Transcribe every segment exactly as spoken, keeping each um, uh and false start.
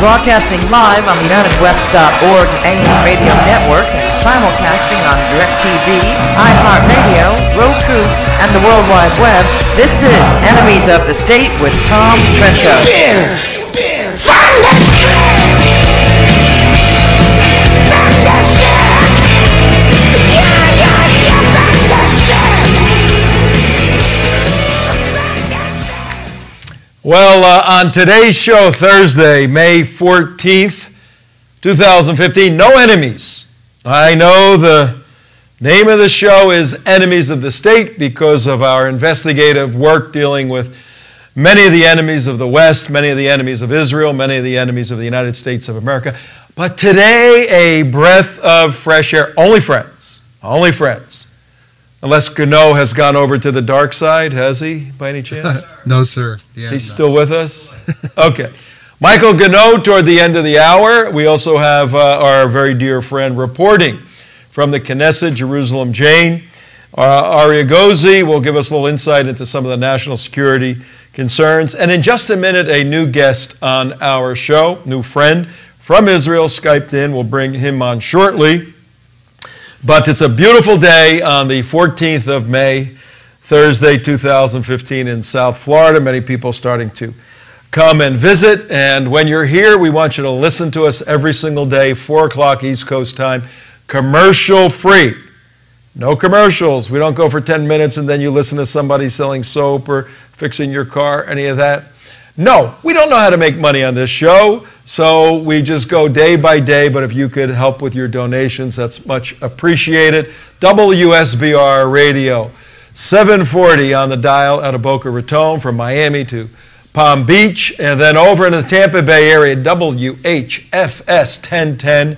Broadcasting live on the United West dot org A M radio network and simulcasting on DirecTV, iHeartRadio, Roku, and the World Wide Web, this is Enemies of the State with Tom Trento. Bear, bear, Well, uh, on today's show, Thursday, May fourteenth, two thousand fifteen, no enemies. I know the name of the show is Enemies of the State because of our investigative work dealing with many of the enemies of the West, many of the enemies of Israel, many of the enemies of the United States of America. But today, a breath of fresh air. Only friends. Only friends. Unless Ganoe has gone over to the dark side, has he, by any chance? No, sir. Yeah, He's no. still with us? Okay. Michael Ganoe toward the end of the hour. We also have uh, our very dear friend reporting from the Knesset, Jerusalem Jane. Uh, Arie Egozi will give us a little insight into some of the national security concerns. And in just a minute, a new guest on our show, new friend from Israel, Skyped in. We'll bring him on shortly. But it's a beautiful day on the fourteenth of May, Thursday, two thousand fifteen in South Florida. Many people starting to come and visit. And when you're here, we want you to listen to us every single day, four o'clock East Coast time, commercial-free. No commercials. We don't go for ten minutes and then you listen to somebody selling soap or fixing your car, any of that. No, we don't know how to make money on this show, so we just go day by day, but if you could help with your donations, that's much appreciated. W S B R Radio, seven forty on the dial out of Boca Raton from Miami to Palm Beach, and then over in the Tampa Bay area, W H F S ten ten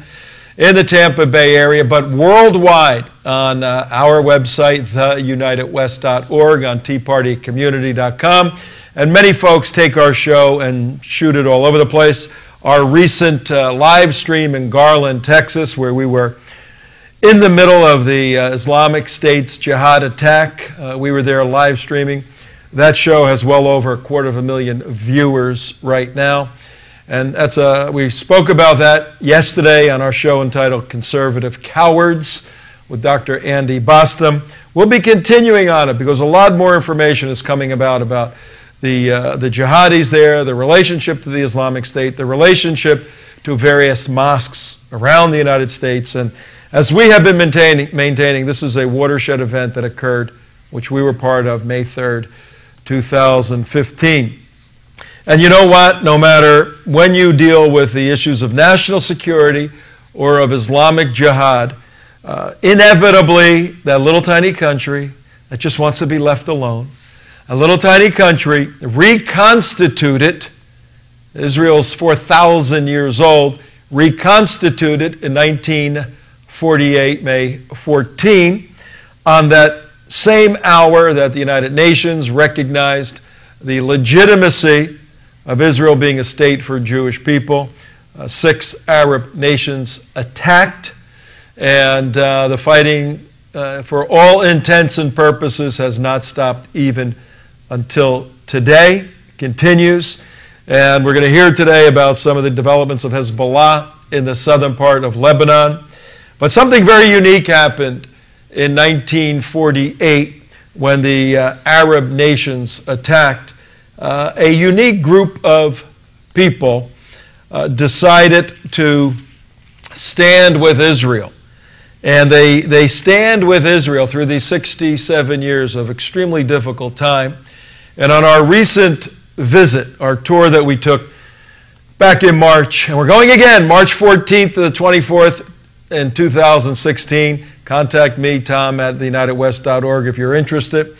in the Tampa Bay area, but worldwide on uh, our website, the United West dot org, on tea party community dot com. And many folks take our show and shoot it all over the place. Our recent uh, live stream in Garland, Texas, where we were in the middle of the uh, Islamic State's jihad attack. Uh, we were there live streaming. That show has well over a quarter of a million viewers right now. And that's a, we spoke about that yesterday on our show entitled Conservative Cowards with Doctor Andy Bostom. We'll be continuing on it because a lot more information is coming about about The, uh, the jihadis there, the relationship to the Islamic State, the relationship to various mosques around the United States. And as we have been maintaining, maintaining this is a watershed event that occurred, which we were part of, May third, two thousand fifteen. And you know what? No matter when you deal with the issues of national security or of Islamic jihad, uh, inevitably that little tiny country that just wants to be left alone, a little tiny country, reconstitute it. Israel's four thousand years old, reconstituted in nineteen forty-eight, May fourteenth, on that same hour that the United Nations recognized the legitimacy of Israel being a state for Jewish people. Uh, six Arab nations attacked, and uh, the fighting, uh, for all intents and purposes, has not stopped even until today, continues. And we're going to hear today about some of the developments of Hezbollah in the southern part of Lebanon. But something very unique happened in nineteen forty-eight when the uh, Arab nations attacked. Uh, a unique group of people uh, decided to stand with Israel. And they, they stand with Israel through these sixty-seven years of extremely difficult time. And on our recent visit, our tour that we took back in March, and we're going again, March fourteenth to the twenty-fourth in two thousand sixteen. Contact me, Tom, at the United West dot org if you're interested.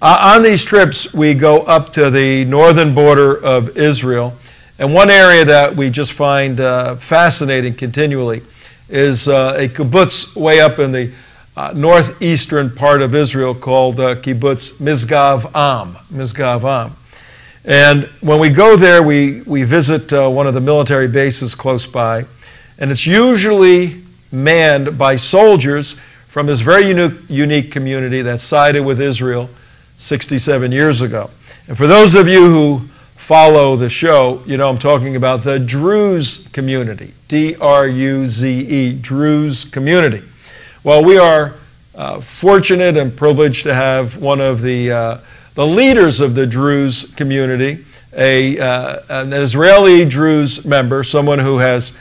Uh, on these trips, we go up to the northern border of Israel. And one area that we just find uh, fascinating continually is uh, a kibbutz way up in the Uh, northeastern part of Israel called uh, Kibbutz Mizgav Am, Mizgav Am. And when we go there, we, we visit uh, one of the military bases close by, and it's usually manned by soldiers from this very unique, unique community that sided with Israel sixty-seven years ago. And for those of you who follow the show, you know I'm talking about the Druze community, D R U Z E, Druze community. Well, we are uh, fortunate and privileged to have one of the, uh, the leaders of the Druze community, a, uh, an Israeli Druze member, someone who has uh,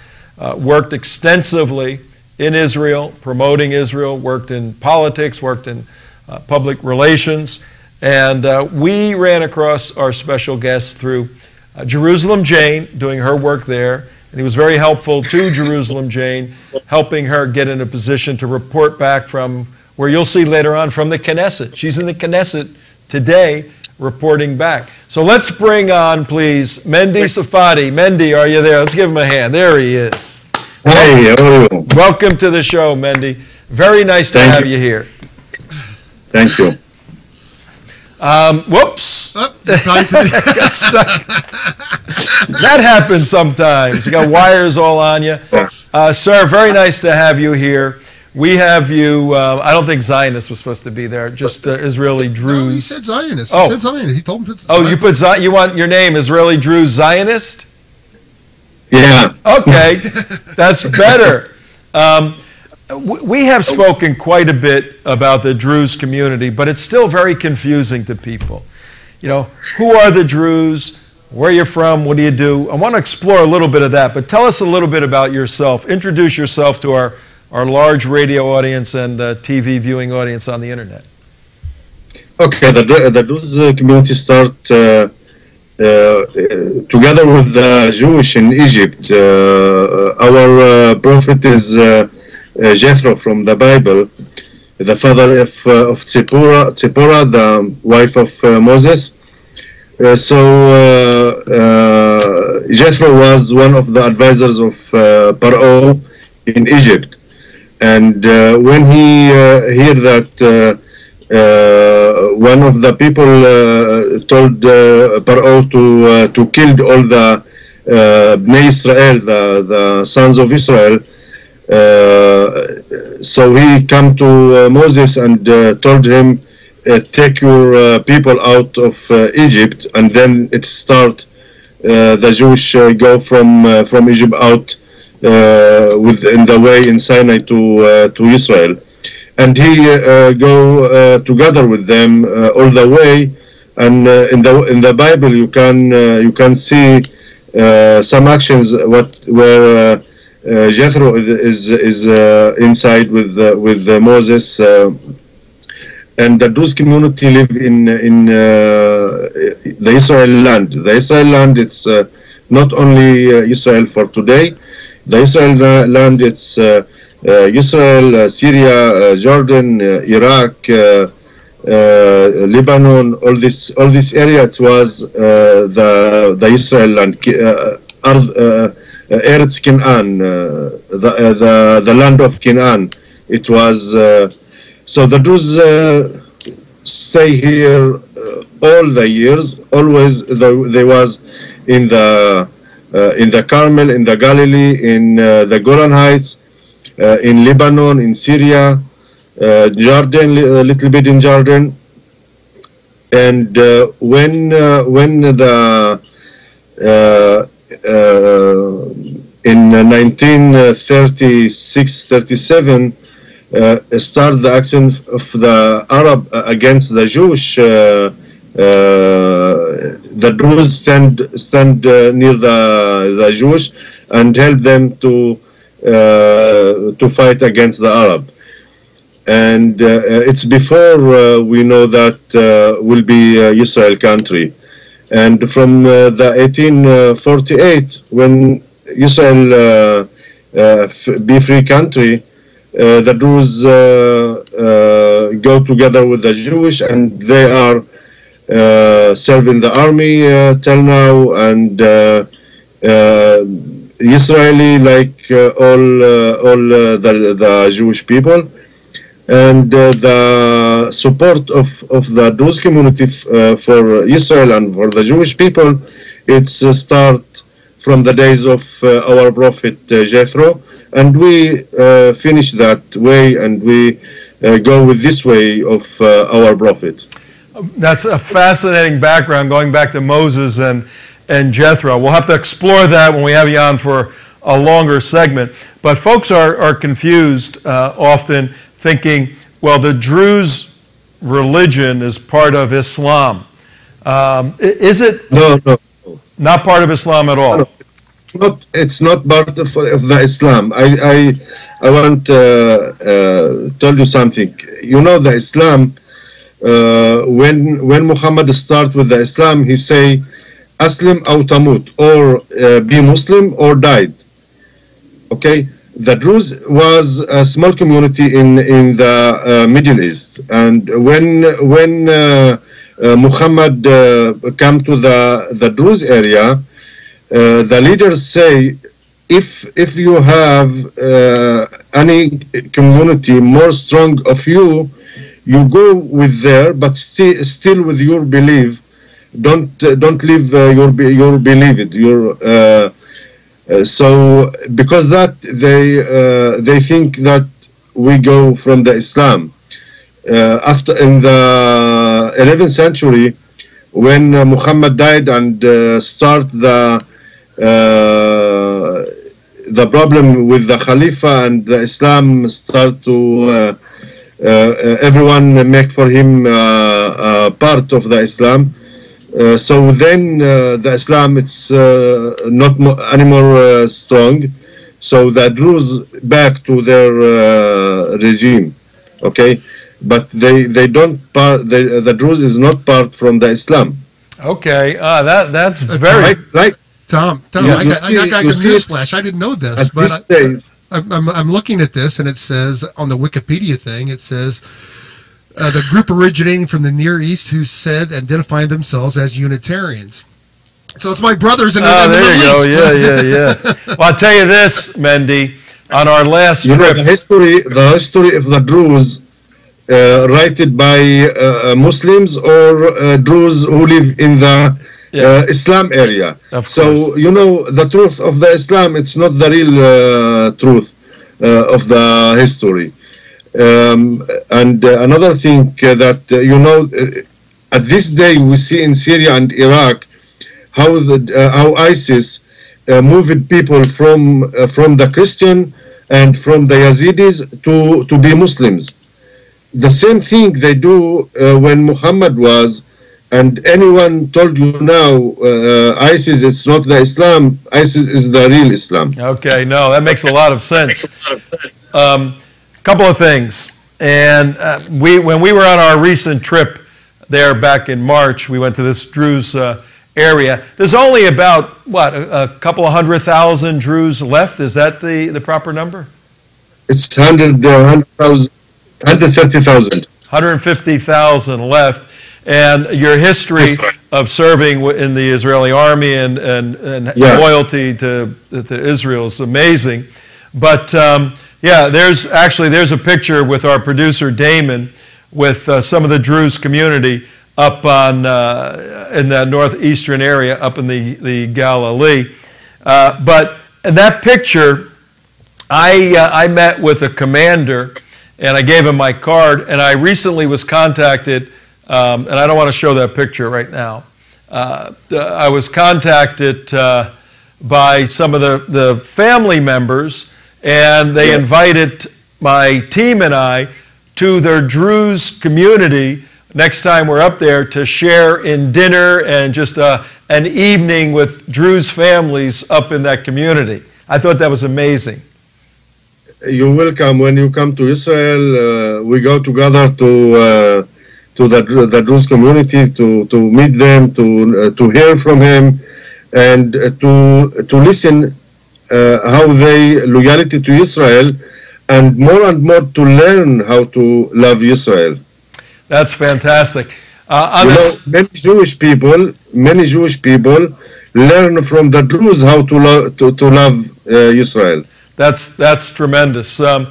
worked extensively in Israel, promoting Israel, worked in politics, worked in uh, public relations. And uh, we ran across our special guest through uh, Jerusalem Jane, doing her work there. And he was very helpful to Jerusalem Jane, helping her get in a position to report back from where you'll see later on from the Knesset. She's in the Knesset today reporting back. So let's bring on, please, Mendi Safadi. Mendi, are you there? Let's give him a hand. There he is. Hey. Welcome, welcome to the show, Mendi. Very nice to Thank have you. you here. Thank you. Um, whoops. Oh, trying to got stuck. That happens sometimes. You got wires all on you. Uh, sir, very nice to have you here. We have you, uh, I don't think Zionist was supposed to be there, just uh, Israeli Druze. No, he said Zionist. Oh. He said Zionist. He told him to Oh, you put Zion, you want your name, Israeli Druze Zionist? Yeah. Okay, that's better. Um, We have spoken quite a bit about the Druze community, but it's still very confusing to people. You know, who are the Druze? Where are you from? What do you do? I want to explore a little bit of that, but tell us a little bit about yourself. Introduce yourself to our, our large radio audience and uh, T V viewing audience on the internet. Okay, the, the Druze community started uh, uh, together with the Jewish in Egypt. Uh, our uh, prophet is... Uh, Uh, Jethro from the Bible, the father of, uh, of Tzipora, Tzipora, the wife of uh, Moses. Uh, so uh, uh, Jethro was one of the advisors of uh, Par'o in Egypt. And uh, when he uh, heard that uh, uh, one of the people uh, told uh, Par'o to, uh, to kill all the uh, Bnei Israel, the, the sons of Israel, Uh, so he came to uh, Moses and uh, told him, uh, take your uh, people out of uh, Egypt, and then it start uh, the Jewish uh, go from uh, from Egypt out uh, with in the way in Sinai to uh, to Israel, and he uh, go uh, together with them uh, all the way. And uh, in the in the Bible, you can uh, you can see uh, some actions what were. Uh, Uh, Jethro is is uh, inside with uh, with uh, Moses, uh, and the Druze community live in in uh, the Israel land. The Israel land, it's uh, not only uh, Israel for today. The Israel uh, land, it's uh, uh, Israel, uh, Syria, uh, Jordan, uh, Iraq, uh, uh, Lebanon. All this all this area, it was uh, the the Israel land. Uh, uh, Uh, Eretz Kin'an, uh, the, uh, the the land of Kin'an. It was uh, so the Druze uh, stay here uh, all the years. Always the, they was in the uh, in the Carmel, in the Galilee, in uh, the Golan Heights, uh, in Lebanon, in Syria, uh, Jordan, a little bit in Jordan. And uh, when uh, when the uh, Uh, in uh, nineteen thirty-six thirty-seven, uh, started the action of the Arab against the Jewish. Uh, uh, the Druze stand stand uh, near the the Jewish and help them to uh, to fight against the Arab. And uh, it's before uh, we know that uh, will be uh, Israel country. And from uh, the eighteen forty-eight, when Israel uh, uh, f be free country, uh, the Druze uh, uh, go together with the Jewish, and they are uh, serving the army uh, till now. And uh, uh, Israeli, like uh, all uh, all uh, the the Jewish people, and uh, the. Support of, of the Druze community f, uh, for Israel and for the Jewish people, it's uh, start from the days of uh, our prophet uh, Jethro, and we uh, finish that way, and we uh, go with this way of uh, our prophet. That's a fascinating background, going back to Moses and, and Jethro. We'll have to explore that when we have you on for a longer segment. But folks are, are confused uh, often, thinking, well, the Druze religion is part of Islam. Um, is it no, no, no. not part of Islam at all? No, no. It's not. It's not part of, of the Islam. I I, I want uh, uh, tell you something. You know, the Islam. Uh, when when Muhammad start with the Islam, he say, "Aslim aw tamut," or uh, be Muslim or died. Okay, the Druze was a small community in in the uh, Middle East, and when when uh, uh, Muhammad uh, came to the the Druze area, uh, the leaders say, if if you have uh, any community more strong of you, you go with there, but sti still with your belief. Don't uh, don't leave uh, your be your belief it. Your uh, uh, so because that they uh, they think that we go from the Islam. Uh, after in the eleventh century, when uh, Muhammad died and uh, start the uh, the problem with the Khalifa and the Islam start to. Uh, Uh, everyone make for him uh, uh, part of the Islam. Uh, so then uh, the Islam it's uh, not mo any more uh, strong. So the Druze back to their uh, regime, okay? But they they don't part. They, the Druze is not part from the Islam. Okay, uh, that that's uh, very right. right. Tom, Tom, yeah, I, got, see, I got a newsflash. I didn't know this, at but. This I, day, I'm, I'm looking at this, and it says on the Wikipedia thing, it says uh, the group originating from the Near East who said identifying themselves as Unitarians. So it's my brothers in the, oh, in the Middle East. There you go. Yeah, yeah, yeah. Well, I'll tell you this, Mendi. On our last you trip, know, the history, the history of the Druze, uh, written by uh, Muslims or uh, Druze who live in the. Yeah. Uh, Islam area. Of so course. You know the truth of the Islam. It's not the real uh, truth uh, of the history. Um, and uh, another thing uh, that uh, you know, uh, at this day we see in Syria and Iraq how the uh, how ISIS uh, moved people from uh, from the Christian and from the Yazidis to to be Muslims. The same thing they do uh, when Muhammad was. And anyone told you now, uh, ISIS, it's not the Islam, ISIS is the real Islam. Okay, no, that makes a lot of sense. A um, couple of things. And uh, we, when we were on our recent trip there back in March, we went to this Druze uh, area. There's only about, what, a, a couple of hundred thousand Druze left? Is that the, the proper number? It's one hundred thirty thousand. one hundred fifty thousand left. And your history right. of serving in the Israeli army and, and, and yeah. loyalty to, to Israel is amazing. But um, yeah, there's actually, there's a picture with our producer Damon with uh, some of the Druze community up on, uh, in that northeastern area up in the, the Galilee. Uh, but in that picture, I, uh, I met with a commander and I gave him my card, and I recently was contacted Um, and I don't want to show that picture right now. Uh, I was contacted uh, by some of the, the family members, and they yeah. invited my team and I to their Druze community next time we're up there to share in dinner and just uh, an evening with Druze families up in that community. I thought that was amazing. You're welcome. When you come to Israel, uh, we go together to... Uh to the, the Druze community, to, to meet them, to, uh, to hear from him, and uh, to, to listen uh, how they loyalty to Israel, and more and more to learn how to love Israel. That's fantastic. Uh, you know, many Jewish people, many Jewish people learn from the Druze how to, lo to, to love uh, Israel. That's, that's tremendous. Um,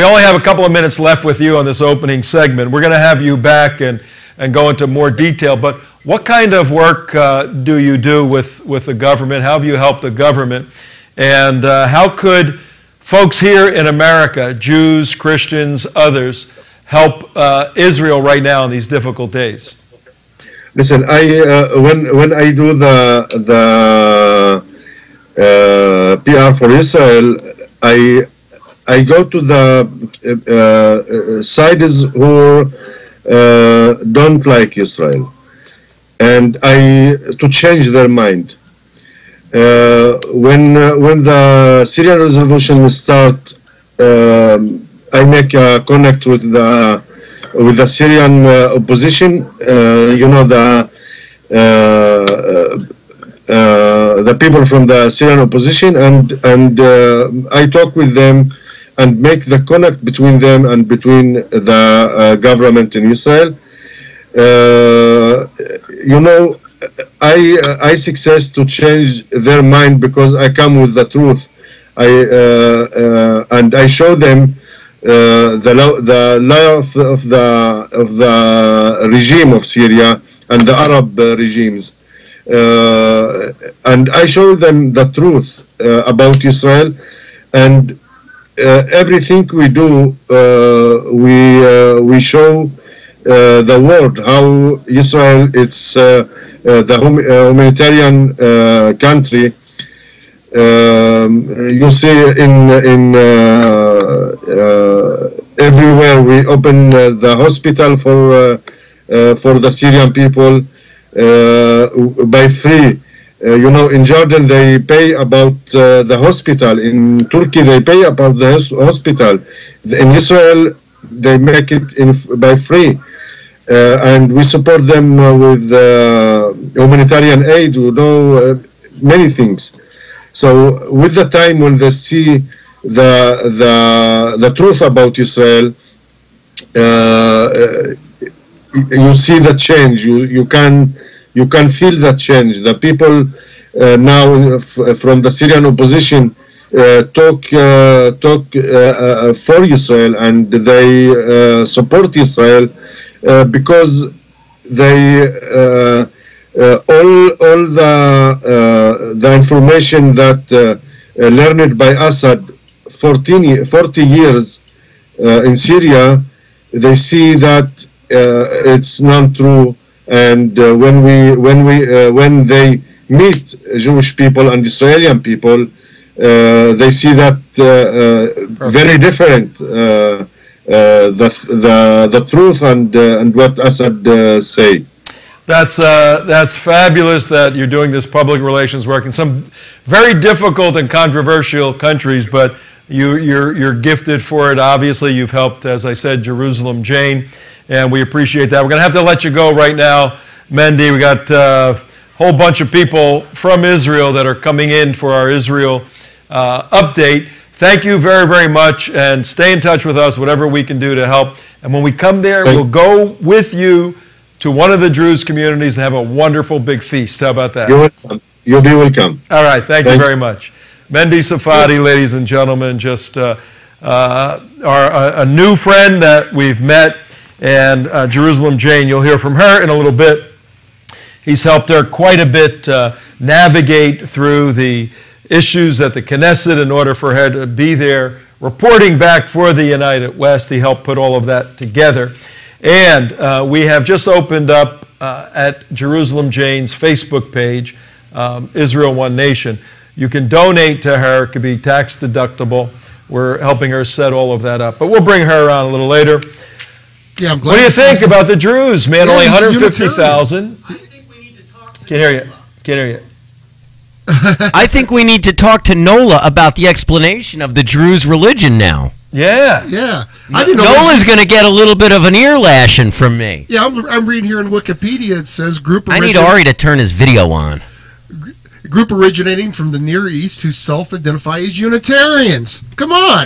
We only have a couple of minutes left with you on this opening segment. We're going to have you back and, and go into more detail. But what kind of work uh, do you do with, with the government? How have you helped the government? And uh, how could folks here in America, Jews, Christians, others, help uh, Israel right now in these difficult days? Listen, I uh, when when I do the the uh, P R for Israel, I I go to the uh, uh, sides who uh, don't like Israel, and I to change their mind. Uh, when uh, when the Syrian revolution start, um, I make a connect with the with the Syrian uh, opposition. Uh, you know the uh, uh, the people from the Syrian opposition, and and uh, I talk with them and make the connect between them and between the uh, government in Israel. Uh, you know. I uh, I success to change their mind because I come with the truth. I uh, uh, and I show them uh, the law, the law of, of the of the regime of Syria and the Arab uh, regimes, uh, and I show them the truth uh, about Israel, and uh, everything we do uh, we uh, we show uh, the world how Israel it's. Uh, Uh, the hum uh, humanitarian uh, country. Um, you see in in uh, uh, everywhere we open uh, the hospital for uh, uh, for the Syrian people uh, by free. Uh, you know, in Jordan they pay about uh, the hospital. In Turkey they pay about the hospital. In Israel they make it in by free. Uh, and we support them uh, with uh, humanitarian aid, you know, uh, many things. So with the time when they see the the, the truth about Israel, uh, uh, you see the change. You you can you can feel that change. The people uh, now f from the Syrian opposition uh, talk uh, talk uh, uh, for Israel, and they uh, support Israel. Uh, because they uh, uh, all all the uh, the information that uh, uh, learned by Assad fourteen forty years uh, in Syria, they see that uh, it's not true. And uh, when we when we uh, when they meet Jewish people and Israeli people, uh, they see that uh, uh, very different. Uh, Uh, the, the the truth and uh, and what Assad uh, say. That's uh, that's fabulous that you're doing this public relations work in some very difficult and controversial countries, but you you're you're gifted for it. Obviously, you've helped, as I said, Jerusalem Jane, and we appreciate that. We're going to have to let you go right now, Mendi. We got uh, a whole bunch of people from Israel that are coming in for our Israel uh, update. Thank you very, very much, and stay in touch with us, whatever we can do to help. And when we come there, Thank we'll go with you to one of the Druze communities and have a wonderful big feast. How about that? You're welcome. You'll be welcome. All right. Thank, Thank you very much. Mendi Safadi, ladies and gentlemen, just uh, uh, our, uh, a new friend that we've met, and uh, Jerusalem Jane, you'll hear from her in a little bit. He's helped her quite a bit uh, navigate through the issues at the Knesset in order for her to be there reporting back for the United West. He helped put all of that together. And uh, we have just opened up uh, at Jerusalem Jane's Facebook page, um, Israel One Nation. You can donate to her. It could be tax deductible. We're helping her set all of that up. But we'll bring her on a little later. Yeah, I'm glad. What do you think about that. The Druze, man? Yeah, only one hundred fifty thousand. I think we need to talk to Can't hear you. Can't hear you. I think we need to talk to Nola about the explanation of the Druze religion now. Yeah. Yeah. I didn't know Nola's going to get a little bit of an ear lashing from me. Yeah, I'm, I'm reading here in Wikipedia. It says group origin- I need Arie to turn his video on. Group originating from the Near East who self-identify as Unitarians. Come on.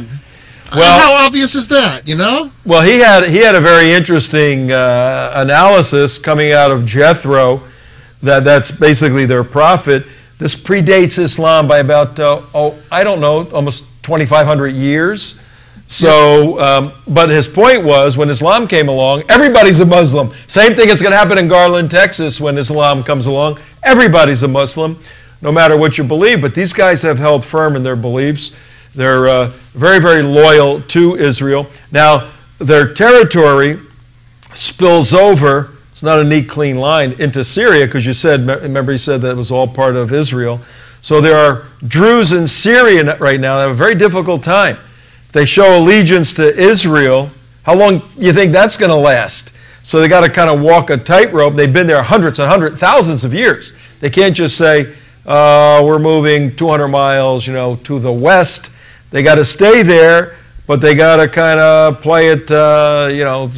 Well, how obvious is that, you know? Well, he had, he had a very interesting uh, analysis coming out of Jethro, that that's basically their prophet. This predates Islam by about, uh, oh, I don't know, almost twenty-five hundred years. So, um, but his point was, when Islam came along, everybody's a Muslim. Same thing is going to happen in Garland, Texas, when Islam comes along. Everybody's a Muslim, no matter what you believe. But these guys have held firm in their beliefs. They're uh, very, very loyal to Israel. Now, their territory spills over It's not a neat, clean line into Syria, because you said, remember he said that it was all part of Israel. So there are Druze in Syria right now that have a very difficult time. If they show allegiance to Israel, how long do you think that's going to last? So they got to kind of walk a tightrope. They've been there hundreds and hundreds, thousands of years. They can't just say, uh, we're moving two hundred miles, you know, to the west. They got to stay there, but they got to kind of play it, uh, you know,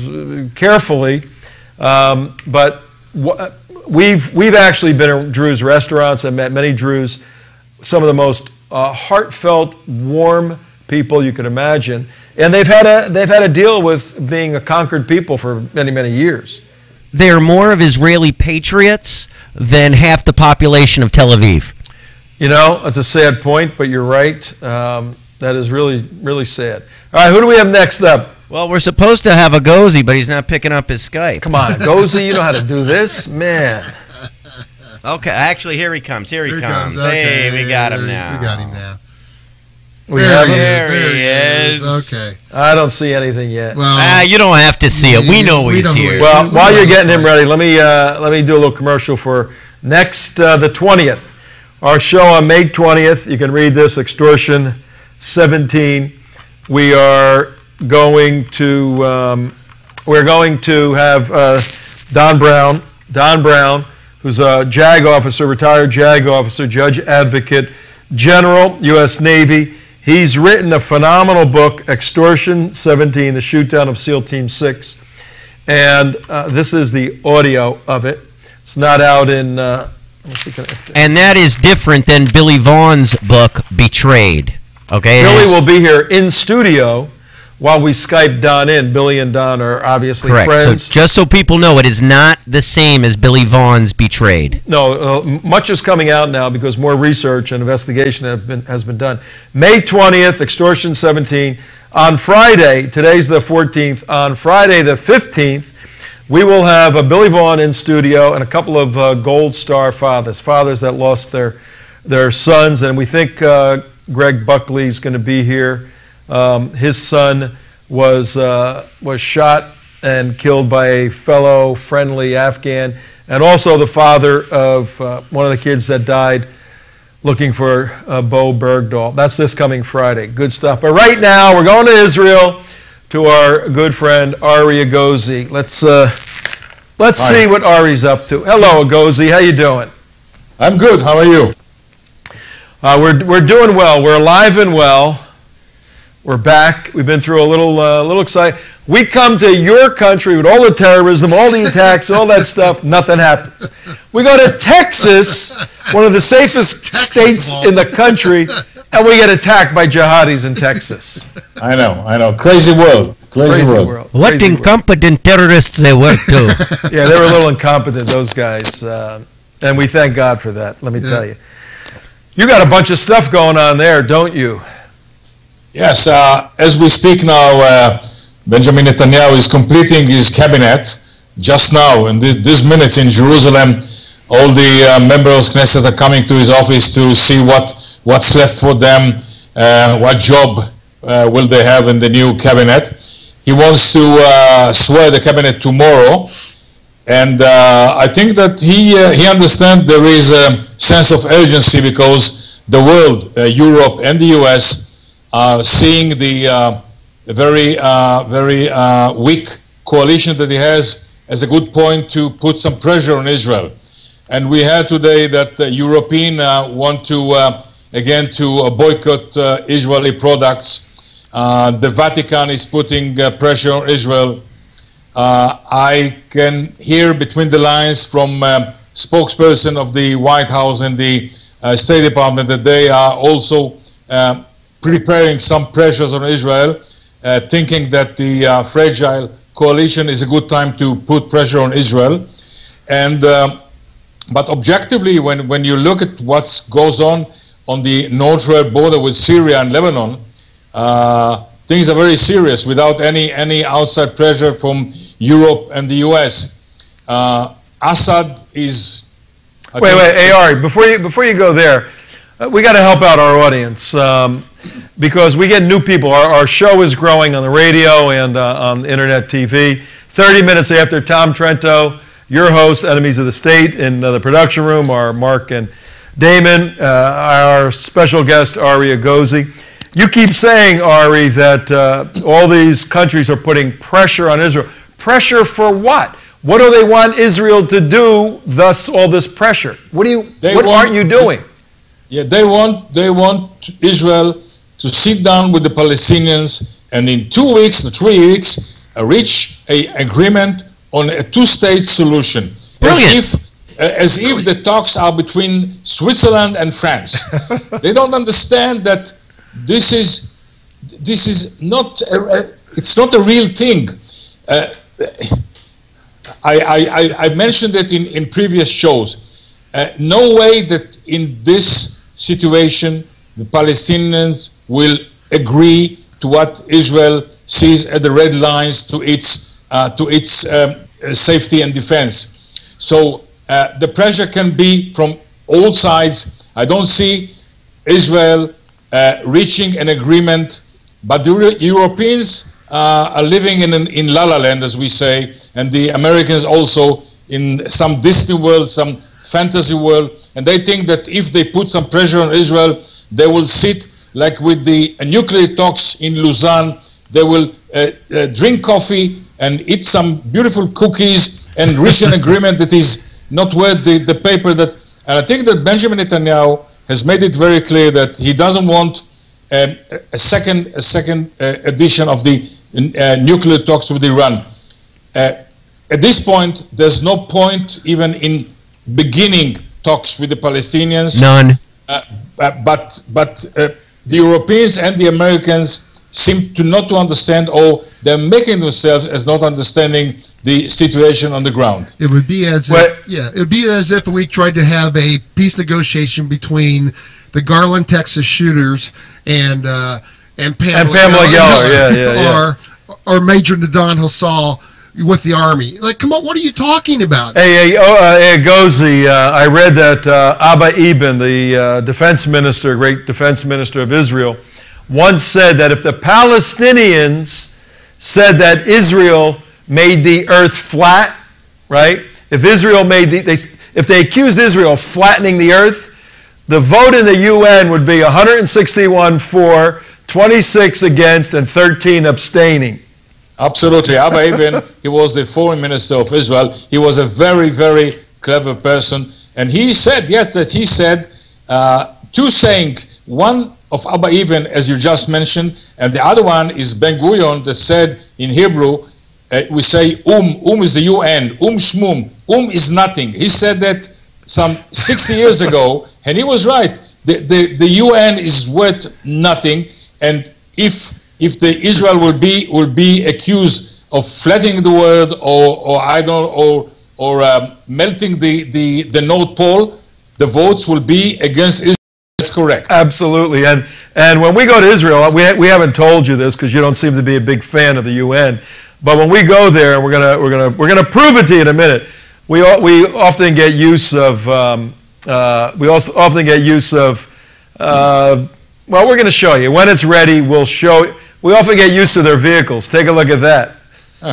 carefully. Um, but w we've, we've actually been at Druze restaurants and met many Druze, some of the most uh, heartfelt, warm people you can imagine. And they've had a they've had a deal with being a conquered people for many, many years. They are more of Israeli patriots than half the population of Tel Aviv. You know, that's a sad point, but you're right. Um, that is really, really sad. All right, who do we have next up? Well, we're supposed to have Egozi, but he's not picking up his Skype. Come on, Egozi, you know how to do this? Man. Okay, actually, here he comes. Here he, here he comes. comes. Okay. Hey, we got him now. We got him now. We there, he is. there he is. is. Okay. I don't see anything yet. Well, ah, you don't have to see it. We know we he's here. Well, we while you're getting him ready, let me uh, let me do a little commercial for next uh, the twentieth. Our show on May twentieth. You can read this, Extortion seventeen. We are going to um, we're going to have uh, Don Brown. Don Brown, who's a JAG officer, retired JAG officer, Judge Advocate General, U S Navy. He's written a phenomenal book, Extortion seventeen, The Shootdown of SEAL Team six. And uh, this is the audio of it. It's not out in... Uh, see, and that is different than Billy Vaughn's book, Betrayed. Okay, Billy will be here in studio while we Skype Don in. Billy and Don are obviously correct. friends. So just so people know, it is not the same as Billy Vaughn's Betrayed. No, uh, much is coming out now because more research and investigation have been, has been done. May twentieth, Extortion seventeen. On Friday, today's the fourteenth, on Friday the fifteenth, we will have a Billy Vaughn in studio and a couple of uh, Gold Star fathers, fathers that lost their, their sons. And we think uh, Greg Buckley is going to be here. Um, his son was uh, was shot and killed by a fellow friendly Afghan, and also the father of uh, one of the kids that died looking for uh, Bo Bergdahl. That's this coming Friday. Good stuff. But right now, we're going to Israel to our good friend Arie Egozi. Let's uh, let's Hi. see what Ari's up to. Hello, Egozi. How you doing? I'm good. How are you? Uh, we're we're doing well. We're alive and well. We're back. We've been through a little, uh, little excitement. We come to your country with all the terrorism, all the attacks, all that stuff. Nothing happens. We go to Texas, one of the safest states in the country, and we get attacked by jihadis in Texas. I know, I know. Crazy world. Crazy, Crazy world. world. What Crazy incompetent world. terrorists they were, too. Yeah, they were a little incompetent, those guys. Uh, and we thank God for that, let me yeah. tell you. You got a bunch of stuff going on there, don't you? Yes, uh, as we speak now, uh, Benjamin Netanyahu is completing his cabinet just now. In th these minutes in Jerusalem, all the uh, members of Knesset are coming to his office to see what, what's left for them, uh, what job uh, will they have in the new cabinet. He wants to uh, swear the cabinet tomorrow. And uh, I think that he, uh, he understands there is a sense of urgency because the world, uh, Europe and the U S, Uh, seeing the uh, very, uh, very uh, weak coalition that he has as a good point to put some pressure on Israel. And we heard today that the European uh, want to, uh, again, to uh, boycott uh, Israeli products. Uh, the Vatican is putting uh, pressure on Israel. Uh, I can hear between the lines from uh, spokesperson of the White House and the uh, State Department that they are also uh, preparing some pressures on Israel, uh, thinking that the uh, fragile coalition is a good time to put pressure on Israel. And, uh, but objectively, when, when you look at what goes on on the northern border with Syria and Lebanon, uh, things are very serious without any, any outside pressure from Europe and the U S. Uh, Assad is... I wait, wait, hey, Ari, before you, before you go there, uh, we got to help out our audience. Um, Because we get new people. Our, our show is growing on the radio and uh, on internet T V. thirty minutes after Tom Trento your hosts, Enemies of the State. In uh, the production room are Mark and Damon. Uh, our special guest, Arie Egozi. You keep saying, Arie, that uh, all these countries are putting pressure on Israel. Pressure for what? What do they want Israel to do, thus all this pressure? What do you? They what want, aren't you doing? Yeah, they want, they want Israel to sit down with the Palestinians and in two weeks, three weeks, uh, reach a agreement on a two-state solution. Brilliant. As if as if the talks are between Switzerland and France. They don't understand that this is this is not a, a, it's not a real thing. Uh, I, I, I mentioned it in, in previous shows. Uh, no way that in this situation the Palestinians will agree to what Israel sees as the red lines to its uh, to its um, safety and defense. So uh, the pressure can be from all sides. I don't see Israel uh, reaching an agreement, but the Euro Europeans. Uh, are living in, in, in La La Land, as we say, and the Americans also in some Disney world, some fantasy world, and they think that if they put some pressure on Israel, they will sit like with the uh, nuclear talks in Lausanne. They will uh, uh, drink coffee and eat some beautiful cookies and reach an agreement that is not worth the, the paper. That, and I think that Benjamin Netanyahu has made it very clear that he doesn't want um, a second, a second uh, edition of the In, uh, nuclear talks with Iran. Uh, at this point, there's no point even in beginning talks with the Palestinians. None. Uh, but but uh, the Europeans and the Americans seem to not to understand, or they're making themselves as not understanding the situation on the ground. It would be as well, if, yeah, it would be as if we tried to have a peace negotiation between the Garland, Texas shooters and. Uh, And Pamela, and Pamela Geller, Geller yeah, yeah, yeah. Or, or Major Nadan Hassal with the Army. Like, come on, what are you talking about? Hey, hey oh, uh, hey, Gozi, uh, I read that uh, Abba Eban, the uh, defense minister, great defense minister of Israel, once said that if the Palestinians said that Israel made the earth flat, right? If Israel made the, they, if they accused Israel of flattening the earth, the vote in the U N would be one hundred sixty-one for, twenty-six against, and thirteen abstaining. Absolutely. Abba Eban, he was the foreign minister of Israel. He was a very, very clever person. And he said, yes, that he said uh, two sayings. One of Abba Eban, as you just mentioned, and the other one is Ben Gurion that said in Hebrew, uh, we say, um, um is the U N, um shmum, um is nothing. He said that some sixty years ago, and he was right. The, the, the U N is worth nothing. And if if the Israel will be will be accused of flattening the world or or I don't or or um, melting the, the the North Pole, the votes will be against Israel. That's correct. Absolutely. And and when we go to Israel, we we haven't told you this because you don't seem to be a big fan of the U N. But when we go there, and we're gonna we're gonna we're gonna prove it to you in a minute. We we often get use of um, uh, we also often get use of. Uh, Well, we're going to show you. When it's ready, we'll show you. We often get used to their vehicles. Take a look at that. Huh.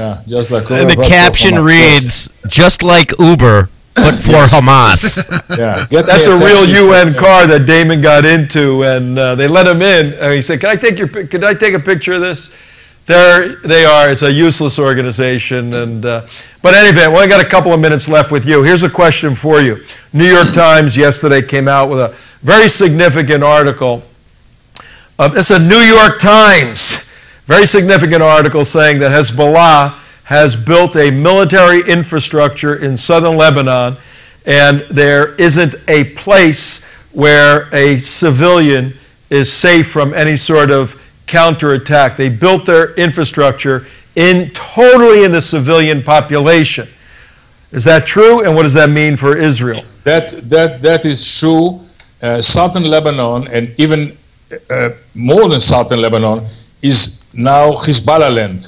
Yeah, just like Uber. And the caption reads, just like Uber, but for yes. Hamas. Yeah, get That's a real U N car that Damon got into, and uh, they let him in. And he said, can I take your? Can I take a picture of this? There they are. It's a useless organization. And uh, But anyway, we've only got a couple of minutes left with you. Here's a question for you. New York Times yesterday came out with a very significant article. Uh, it's a New York Times. Very significant article saying that Hezbollah has built a military infrastructure in southern Lebanon, and there isn't a place where a civilian is safe from any sort of counterattack. They built their infrastructure in totally in the civilian population. Is that true? And what does that mean for Israel? That that that is true. Uh, southern Lebanon, and even uh, more than southern Lebanon, is now Hezbollah land.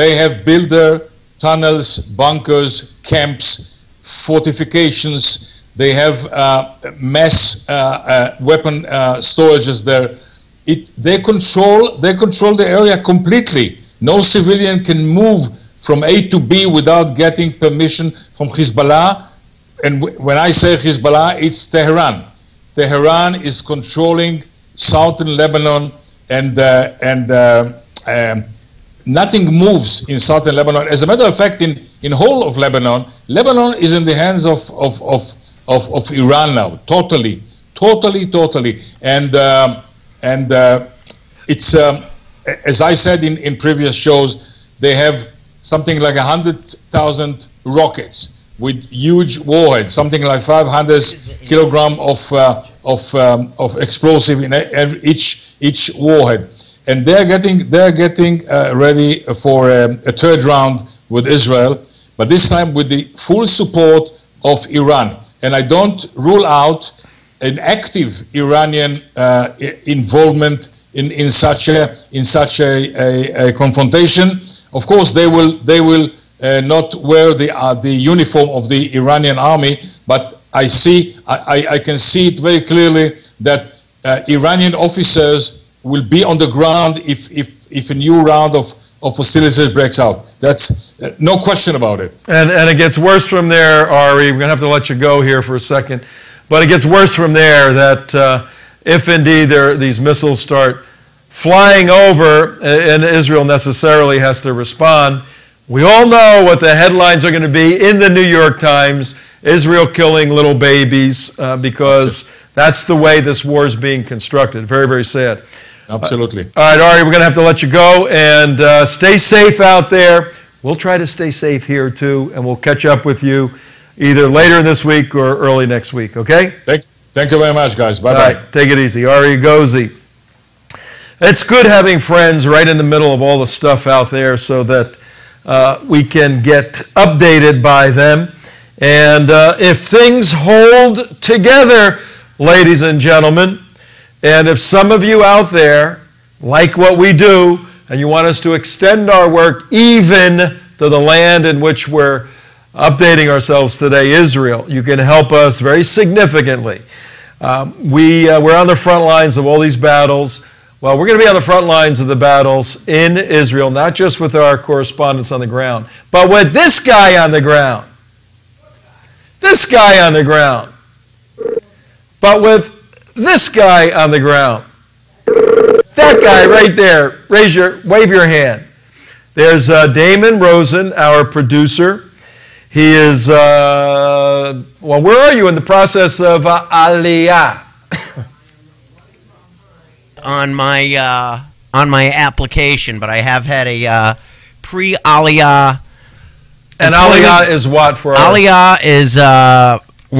They have built their tunnels, bunkers, camps, fortifications. They have uh, mass uh, uh, weapon uh, storages there. It, they control. They control the area completely. No civilian can move from A to B without getting permission from Hezbollah. And w- when I say Hezbollah, it's Tehran. Tehran is controlling southern Lebanon, and uh, and uh, um, nothing moves in southern Lebanon. As a matter of fact, in in whole of Lebanon, Lebanon is in the hands of of of of, of Iran now, totally, totally, totally. And uh, and uh, it's um, as I said in in previous shows, they have something like a hundred thousand rockets with huge warheads, something like five hundred kilograms of uh, of um, of explosive in every, each each warhead, and they're getting they're getting uh, ready for um, a third round with Israel, but this time with the full support of Iran. And I don't rule out an active Iranian uh, involvement in, in such a in such a, a, a confrontation. Of course, they will they will. Uh, not wear the uh, the uniform of the Iranian army, but I see I, I, I can see it very clearly that uh, Iranian officers will be on the ground if if, if a new round of, of hostilities breaks out. That's uh, no question about it. And and it gets worse from there, Ari. We're gonna have to let you go here for a second, but it gets worse from there. That uh, if indeed there these missiles start flying over, and Israel necessarily has to respond. We all know what the headlines are going to be in the New York Times, Israel killing little babies, uh, because that's the way this war is being constructed. Very, very sad. Absolutely. Uh, all right, Ari, we're going to have to let you go, and uh, stay safe out there. We'll try to stay safe here, too, and we'll catch up with you either later this week or early next week, okay? Thank, thank you very much, guys. Bye-bye. Right, take it easy. Arie Egozi. It's good having friends right in the middle of all the stuff out there so that Uh, we can get updated by them. And uh, if things hold together, ladies and gentlemen, and if some of you out there like what we do and you want us to extend our work even to the land in which we're updating ourselves today, Israel, you can help us very significantly. Um, we, uh, we're on the front lines of all these battles. Well, we're going to be on the front lines of the battles in Israel, not just with our correspondents on the ground, but with this guy on the ground. This guy on the ground. But with this guy on the ground. That guy right there. Raise your, wave your hand. There's uh, Damon Rosen, our producer. He is, uh, well, where are you in the process of uh, Aliyah? On my uh, on my application, but I have had a uh, pre-Aliyah. And Aliyah is what for? Aliyah our- is uh,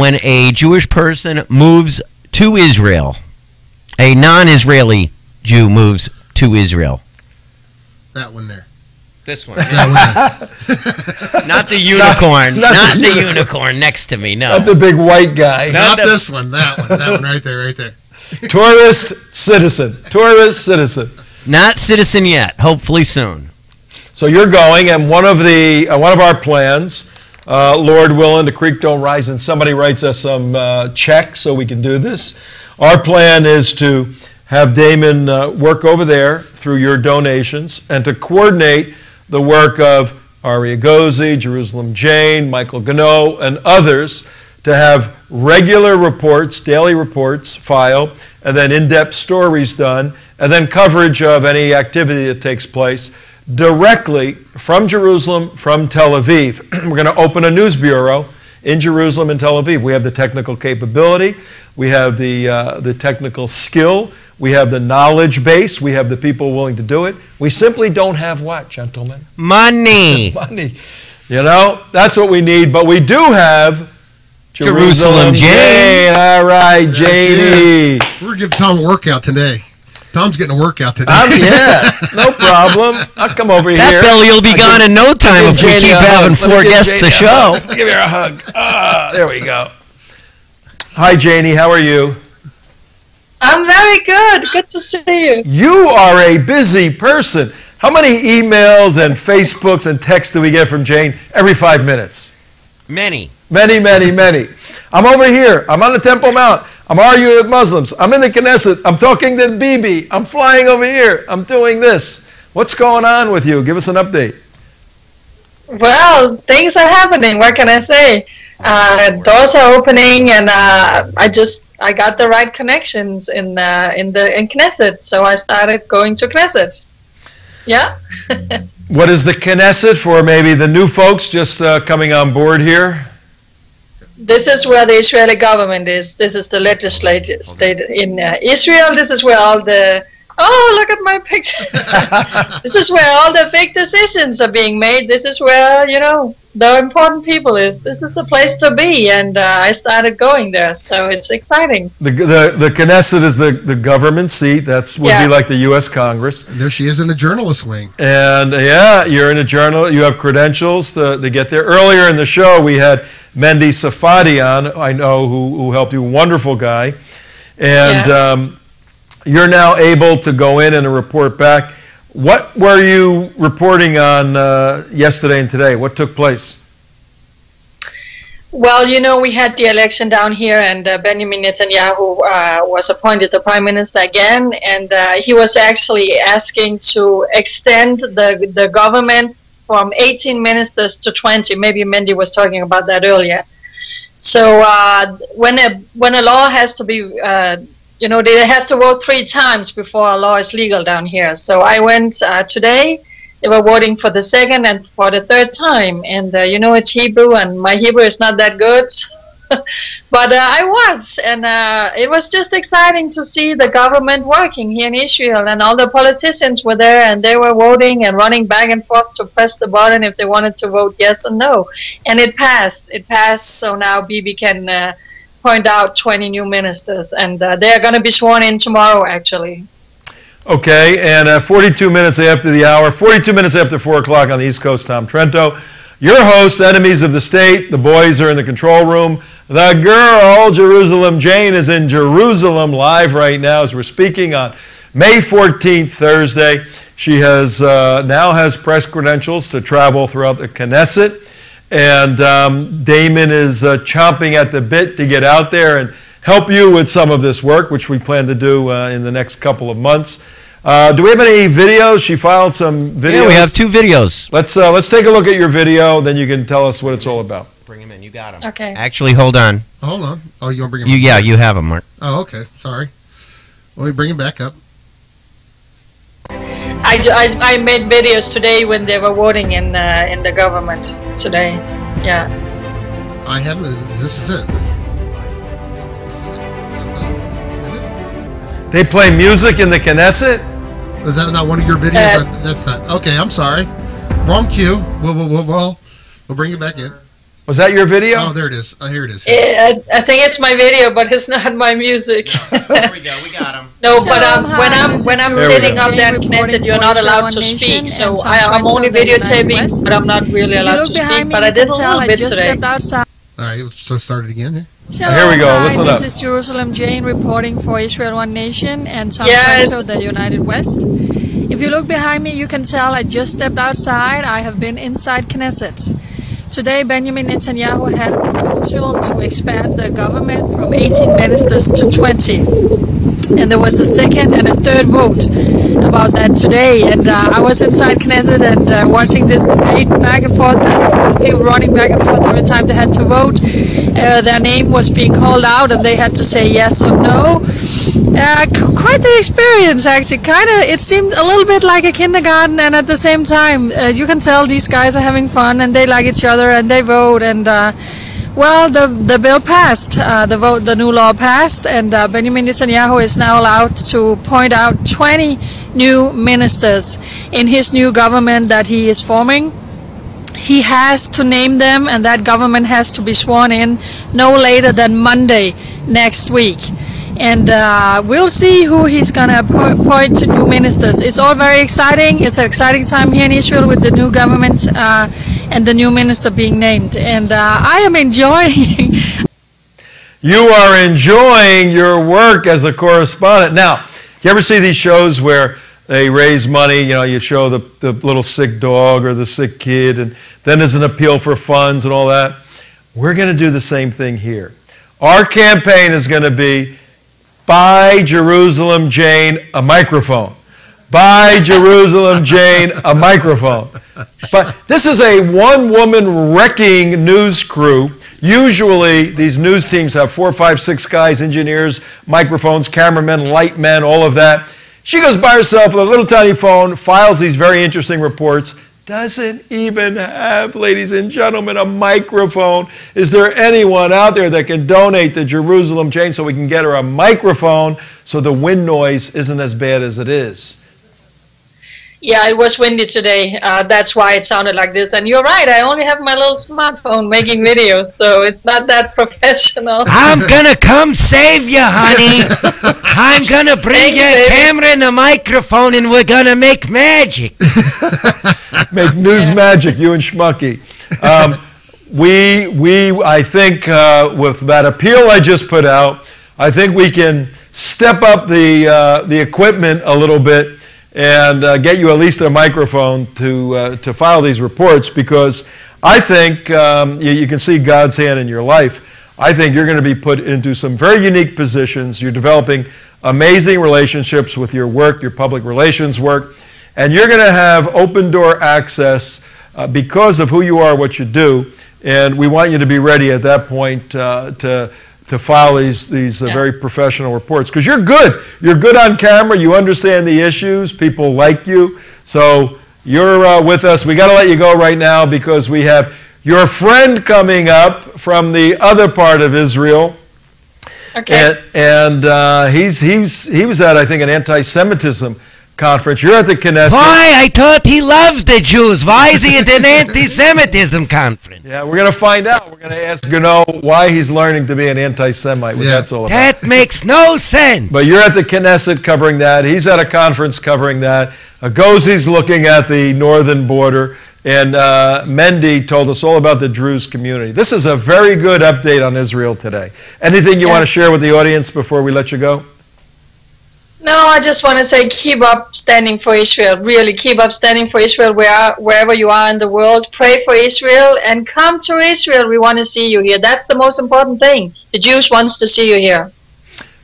when a Jewish person moves to Israel. A non-Israeli Jew moves to Israel. That one there. This one. Yeah. Not the unicorn. Not, not, not the unicorn. unicorn next to me. No. Not the big white guy. Not, not the- this one. That one. That one right there. Right there. Tourist citizen. Tourist citizen. Not citizen yet. Hopefully soon. So you're going, and one of the uh, one of our plans, uh, Lord willing, the creek don't rise, and somebody writes us some uh, checks so we can do this. Our plan is to have Damon uh, work over there through your donations and to coordinate the work of Arie Egozi, Jerusalem Jane, Michael Ganoe, and others to have regular reports, daily reports, file, and then in-depth stories done, and then coverage of any activity that takes place directly from Jerusalem, from Tel Aviv. We're going to open a news bureau in Jerusalem and Tel Aviv. We have the technical capability, we have the, uh, the technical skill, we have the knowledge base, we have the people willing to do it. We simply don't have what, gentlemen? Money. Money. You know, that's what we need, but we do have Jerusalem, Jerusalem Jane. Jane. All right, Janie. We're going to give Tom a workout today. Tom's getting a workout today. Um, yeah, no problem. I'll come over that here. That belly will be I'll gone give, in no time if Janie we keep having four guests Janie a show. A give her a hug. Uh, there we go. Hi, Janie. How are you? I'm very good. Good to see you. You are a busy person. How many emails and Facebooks and texts do we get from Jane every five minutes? Many. Many, many, many. I'm over here. I'm on the Temple Mount. I'm arguing with Muslims. I'm in the Knesset. I'm talking to Bibi. I'm flying over here. I'm doing this. What's going on with you? Give us an update. Well, things are happening. What can I say? Uh, doors are opening, and uh, I just I got the right connections in uh, in the in Knesset, so I started going to Knesset. Yeah. What is the Knesset for? Maybe the new folks just uh, coming on board here. This is where the Israeli government is. This is the legislative state in uh, Israel. This is where all the oh look at my picture. This is where all the big decisions are being made. This is where you know the important people is. This is the place to be, and uh, I started going there, so it's exciting. The the, the Knesset is the, the government seat. That's would yeah. be like the U S Congress. And there she is in the journalist wing. And yeah, you're in a journal. You have credentials to to get there. Earlier in the show, we had Mendi Safadi on. I know who who helped you. Wonderful guy, and yeah. um, you're now able to go in and report back. What were you reporting on uh, yesterday and today? What took place? Well, you know, we had the election down here, and uh, Benjamin Netanyahu uh, was appointed the prime minister again, and uh, he was actually asking to extend the, the government from eighteen ministers to twenty. Maybe Mendi was talking about that earlier. So uh, when, a, when a law has to be uh, you know, they have to vote three times before a law is legal down here. So I went uh, today. They were voting for the second and for the third time. And, uh, you know, it's Hebrew, and my Hebrew is not that good. But uh, I was. And uh, it was just exciting to see the government working here in Israel. And all the politicians were there, and they were voting and running back and forth to press the button if they wanted to vote yes or no. And it passed. It passed. So now Bibi can... Uh, point out twenty new ministers, and uh, they're going to be sworn in tomorrow, actually. Okay, and uh, forty-two minutes after the hour, forty-two minutes after four o'clock on the East Coast, Tom Trento, your host, Enemies of the State. The boys are in the control room. The girl, Jerusalem Jane, is in Jerusalem live right now as we're speaking on May fourteenth, Thursday. She has uh, now has press credentials to travel throughout the Knesset. And um, Damon is uh, chomping at the bit to get out there and help you with some of this work, which we plan to do uh, in the next couple of months. Uh, do we have any videos? She filed some videos. Yeah, we have two videos. Let's uh, let's take a look at your video, then you can tell us what it's all about. Bring him in. You got him. Okay. Actually, hold on. Hold on. Oh, you want to bring him? You, yeah, you have him, Mark. Oh, okay. Sorry. Let me bring him back up. I, I, I made videos today when they were voting in uh, in the government today. Yeah. I have. This is it. They play music in the Knesset? Is that not one of your videos? Uh, That's not. Okay, I'm sorry. Wrong cue. We'll, we'll, we'll, we'll bring it back in. Was that your video? Oh, there it is. Oh, here it is. Here it is. I, I think it's my video, but it's not my music. No. There we go. We got him. No, so, but um, hi, when I'm when I'm sitting up there in Knesset, you're not allowed to speak. So I, I'm only videotaping, but I'm not really allowed to speak. But I did a little bit today. All right, so start it again here. So here we go. Hi, Listen this up. This is Jerusalem Jane reporting for Israel One Nation and Tom Trento of the United West. If you look behind me, you can tell I just stepped outside. I have been inside Knesset. Today, Benjamin Netanyahu had a proposal to expand the government from eighteen ministers to twenty. And there was a second and a third vote about that today. And uh, I was inside Knesset and uh, watching this debate back and forth, back and forth, people running back and forth every time they had to vote. Uh, their name was being called out and they had to say yes or no. Uh, quite the experience, actually. Kind of, it seemed a little bit like a kindergarten, and at the same time, uh, you can tell these guys are having fun and they like each other and they vote. And uh, well, the the bill passed, uh, the vote, the new law passed, and uh, Benjamin Netanyahu is now allowed to point out twenty new ministers in his new government that he is forming. He has to name them, and that government has to be sworn in no later than Monday next week. And uh, we'll see who he's going to appoint to new ministers. It's all very exciting. It's an exciting time here in Israel with the new government uh, and the new minister being named. And uh, I am enjoying. You are enjoying your work as a correspondent. Now, you ever see these shows where they raise money? You know, you show the, the little sick dog or the sick kid, and then there's an appeal for funds and all that. We're going to do the same thing here. Our campaign is going to be buy Jerusalem Jane a microphone. Buy Jerusalem Jane a microphone. But this is a one-woman wrecking news crew. Usually these news teams have four, five, six guys, engineers, microphones, cameramen, light men, all of that. She goes by herself with a little tiny phone, files these very interesting reports, doesn't even have, ladies and gentlemen, a microphone. Is there anyone out there that can donate to Jerusalem Jane so we can get her a microphone so the wind noise isn't as bad as it is? Yeah, it was windy today. Uh, that's why it sounded like this. And you're right, I only have my little smartphone making videos, so it's not that professional. I'm going to come save you, honey. I'm going to bring you a camera and a microphone, and we're going to make magic. Make news yeah. magic, you and Schmucky. Um, we, we, I think uh, with that appeal I just put out, I think we can step up the, uh, the equipment a little bit and uh, get you at least a microphone to uh, to file these reports, because I think um, you, you can see God's hand in your life. I think you're going to be put into some very unique positions. You're developing amazing relationships with your work, your public relations work, and you're going to have open door access uh, because of who you are, what you do, and we want you to be ready at that point uh, to to file these, these uh, yeah. very professional reports. Because you're good. You're good on camera. You understand the issues. People like you. So you're uh, with us. We got to let you go right now because we have your friend coming up from the other part of Israel. Okay. And, and uh, he's, he's, he was at, I think, an anti-Semitism conference. You're at the Knesset. Why? I thought he loved the Jews. Why is he at an anti-Semitism conference? Yeah, we're going to find out. We're going to ask Ganoe why he's learning to be an anti-Semite. Yeah. That's all about. That makes no sense. But you're at the Knesset covering that. He's at a conference covering that. Egozi's looking at the northern border. And uh, Mendi told us all about the Druze community. This is a very good update on Israel today. Anything you yeah. want to share with the audience before we let you go? No, I just want to say keep up standing for Israel. Really, keep up standing for Israel where, wherever you are in the world. Pray for Israel and come to Israel. We want to see you here. That's the most important thing. The Jews wants to see you here.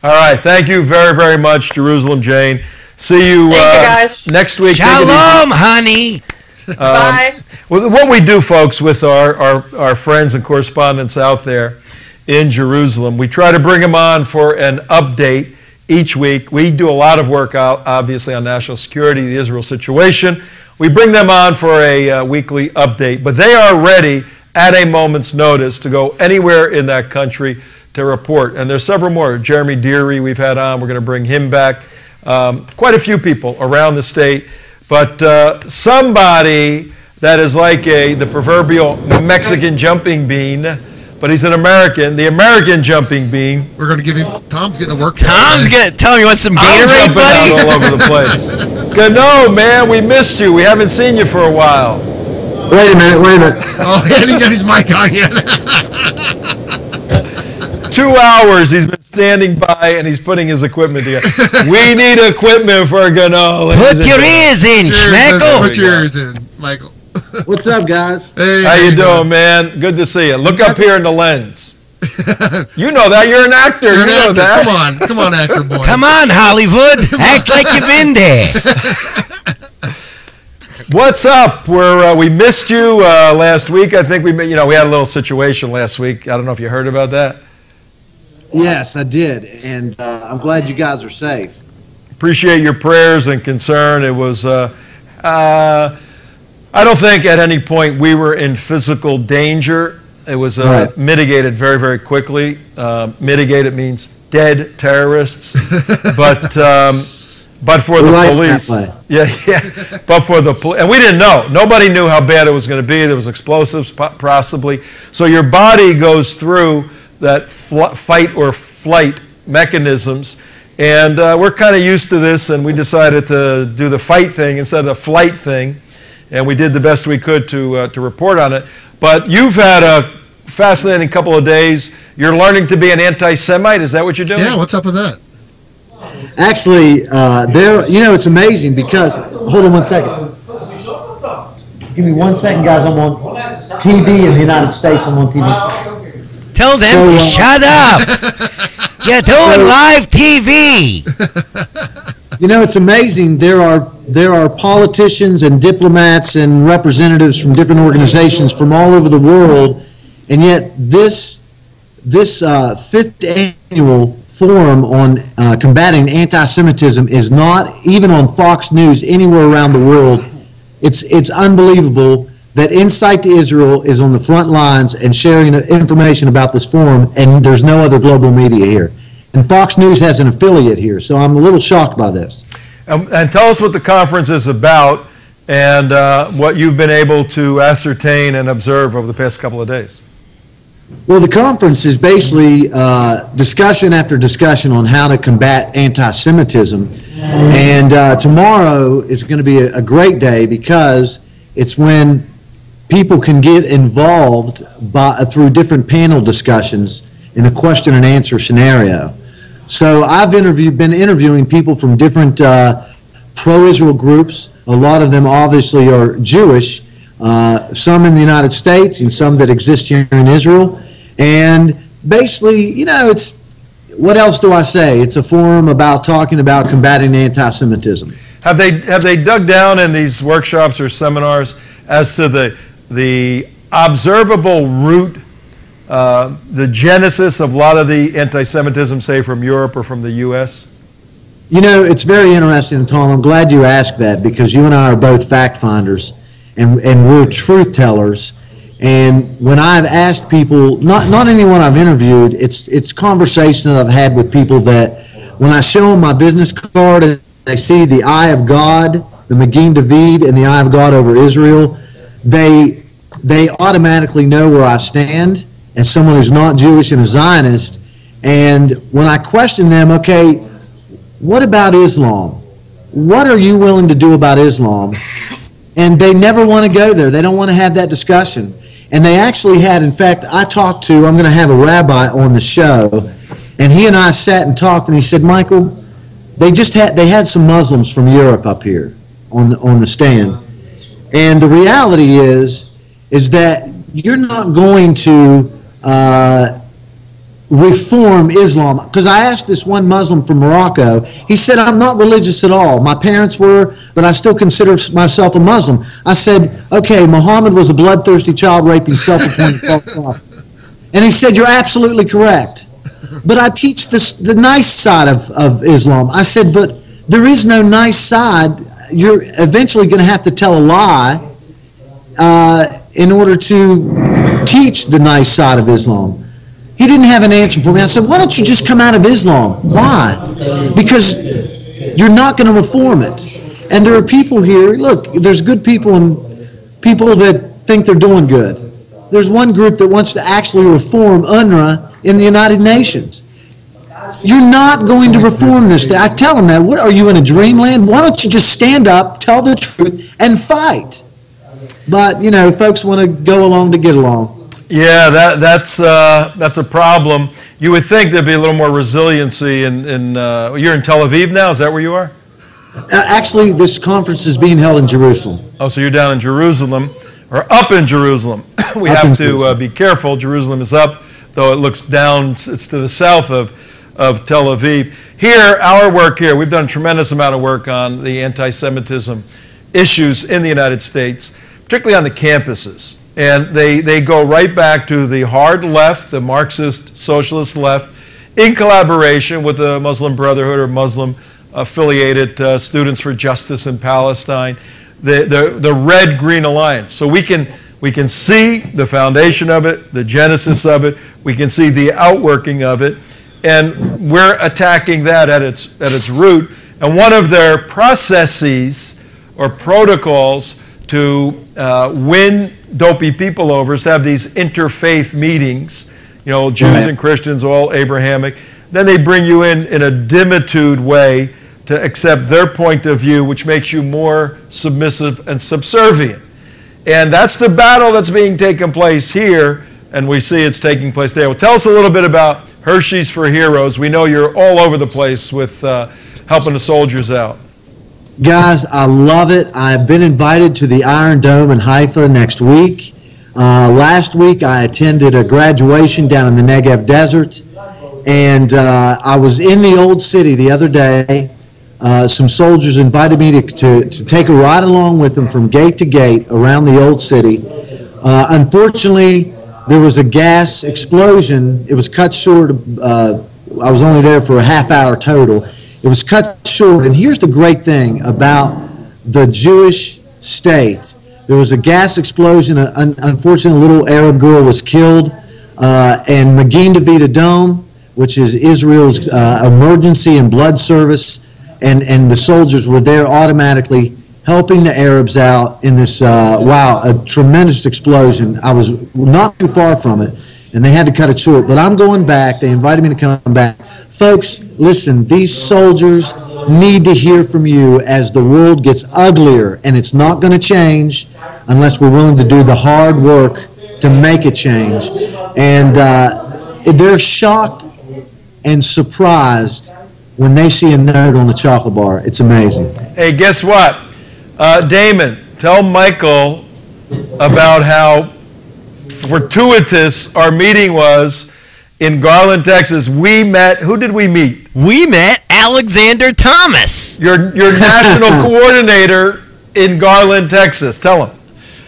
All right. Thank you very, very much, Jerusalem Jane. See you, Thank uh, you guys. next week. Shalom, honey. Um, Bye. What we do, folks, with our, our, our friends and correspondents out there in Jerusalem, we try to bring them on for an update. Each week, we do a lot of work, obviously, on national security, the Israel situation. We bring them on for a uh, weekly update, but they are ready at a moment's notice to go anywhere in that country to report. And there's several more. Jeremy Deary we've had on. We're going to bring him back. Um, quite a few people around the state. But uh, somebody that is like a the proverbial Mexican jumping bean, but he's an American, the American jumping bean. We're going to give him, Tom's getting the work. Tom's getting, tell me, you want some Gatorade, buddy? I'm jumping out all over the place. Ganoe, man, we missed you. We haven't seen you for a while. Wait a minute, wait a minute. Oh, he hasn't got his mic on yet. Two hours he's been standing by, and he's putting his equipment together. We need equipment for Ganoe. Put your ears in, Schmeckle. Put your ears in, Michael. What's up, guys? Hey, how you doing, man? Good to see you. Look up here in the lens. You know that. You're an actor. You're an you know actor. that. Come on. Come on, actor boy. Come on, Hollywood. Come on. Act like you've been there. What's up? We're, uh, we missed you uh, last week. I think we you know we had a little situation last week. I don't know if you heard about that. Yes, I did, and uh, I'm glad you guys are safe. Appreciate your prayers and concern. It was... Uh, uh, I don't think at any point we were in physical danger. It was uh, right. mitigated very, very quickly. Uh, mitigated means dead terrorists, but um, but for the right police, yeah, yeah. But for the police, and we didn't know. Nobody knew how bad it was going to be. There was explosives, possibly. So your body goes through that fl- fight or flight mechanisms. And uh, we're kind of used to this, and we decided to do the fight thing instead of the flight thing. And we did the best we could to uh, to report on it. But you've had a fascinating couple of days. You're learning to be an anti-Semite. Is that what you're doing? Yeah, what's up with that? Actually, uh, there. you know, it's amazing because, hold on one second. Give me one second, guys. I'm on T V in the United States. I'm on T V. Tell them so, to uh, shut up. You're doing so, live T V. You know, it's amazing. There are there are politicians and diplomats and representatives from different organizations from all over the world, and yet this this uh, fifth annual forum on uh, combating anti-Semitism is not even on Fox News anywhere around the world. It's it's unbelievable that Insight to Israel is on the front lines and sharing information about this forum, and there's no other global media here. And Fox News has an affiliate here, so I'm a little shocked by this. And, and tell us what the conference is about and uh, what you've been able to ascertain and observe over the past couple of days. Well, the conference is basically uh, discussion after discussion on how to combat anti-Semitism. And uh, tomorrow is going to be a, a great day because it's when people can get involved by, through different panel discussions in a question and answer scenario. So I've interviewed, been interviewing people from different uh, pro-Israel groups. A lot of them obviously are Jewish, uh, some in the United States and some that exist here in Israel. And basically, you know, it's, what else do I say? It's a forum about talking about combating anti-Semitism. Have they, have they dug down in these workshops or seminars as to the, the observable root, uh, the genesis of a lot of the anti-Semitism, say, from Europe or from the U S? You know, it's very interesting, Tom. I'm glad you asked that because you and I are both fact finders and, and we're truth tellers. And when I've asked people, not, not anyone I've interviewed, it's, it's conversations I've had with people that when I show them my business card and they see the Eye of God, the Magin David, and the Eye of God over Israel, they they automatically know where I stand as someone who's not Jewish and a Zionist. And when I question them, okay, what about Islam? What are you willing to do about Islam? And they never want to go there. They don't want to have that discussion. And they actually had, in fact, I talked to, I'm going to have a rabbi on the show, and he and I sat and talked, and he said, Michael, they just had, they had some Muslims from Europe up here on the, on the stand. And the reality is, is that you're not going to uh, reform Islam. Because I asked this one Muslim from Morocco, he said, I'm not religious at all. My parents were, but I still consider myself a Muslim. I said, okay, Muhammad was a bloodthirsty, child-raping, self-appointed false prophet. And he said, you're absolutely correct. But I teach this, the nice side of, of Islam. I said, but there is no nice side. You're eventually going to have to tell a lie uh, in order to teach the nice side of Islam. He didn't have an answer for me. I said, why don't you just come out of Islam? Why? Because you're not going to reform it. And there are people here, look, there's good people and people that think they're doing good. There's one group that wants to actually reform UNRWA in the United Nations. You're not going to reform this thing. I tell them that. What, are you in a dreamland? Why don't you just stand up, tell the truth, and fight? But, you know, folks want to go along to get along. Yeah, that, that's, uh, that's a problem. You would think there'd be a little more resiliency in, in uh, you're in Tel Aviv now? Is that where you are? Uh, actually, this conference is being held in Jerusalem. Oh, so you're down in Jerusalem, or up in Jerusalem. We have to uh, be careful. Jerusalem is up, though it looks down. It's to the south of of Tel Aviv. Here, our work here, we've done a tremendous amount of work on the anti-Semitism issues in the United States, particularly on the campuses. And they, they go right back to the hard left, the Marxist, socialist left, in collaboration with the Muslim Brotherhood or Muslim-affiliated uh, Students for Justice in Palestine, the, the, the Red-Green Alliance. So we can, we can see the foundation of it, the genesis of it, we can see the outworking of it, and we're attacking that at its, at its root. And one of their processes or protocols to uh, win dopey people over is to have these interfaith meetings, you know, Jews right. and Christians, all Abrahamic. Then they bring you in in a dimitude way to accept their point of view, which makes you more submissive and subservient. And that's the battle that's being taken place here, and we see it's taking place there. Well, tell us a little bit about Hershey's for Heroes. We know you're all over the place with uh, helping the soldiers out. Guys, I love it. I've been invited to the Iron Dome in Haifa next week. Uh, last week, I attended a graduation down in the Negev Desert, and uh, I was in the Old City the other day Uh, some soldiers invited me to, to, to take a ride along with them from gate to gate around the old city. Uh, unfortunately, there was a gas explosion. It was cut short. Uh, I was only there for a half hour total. It was cut short. And here's the great thing about the Jewish state. There was a gas explosion. An unfortunately, a little Arab girl was killed. Uh, and Magen David Adom, which is Israel's uh, emergency and blood service, And, and the soldiers were there automatically helping the Arabs out in this, uh, wow, a tremendous explosion. I was not too far from it, and they had to cut it short. But I'm going back. They invited me to come back. Folks, listen, these soldiers need to hear from you as the world gets uglier, and it's not going to change unless we're willing to do the hard work to make it change. And uh, they're shocked and surprised when they see a nerd on a chocolate bar. It's amazing. Hey, guess what? Uh, Damon, tell Michael about how fortuitous our meeting was in Garland, Texas. We met, who did we meet? We met Alexander Thomas. Your, your national coordinator in Garland, Texas. Tell him.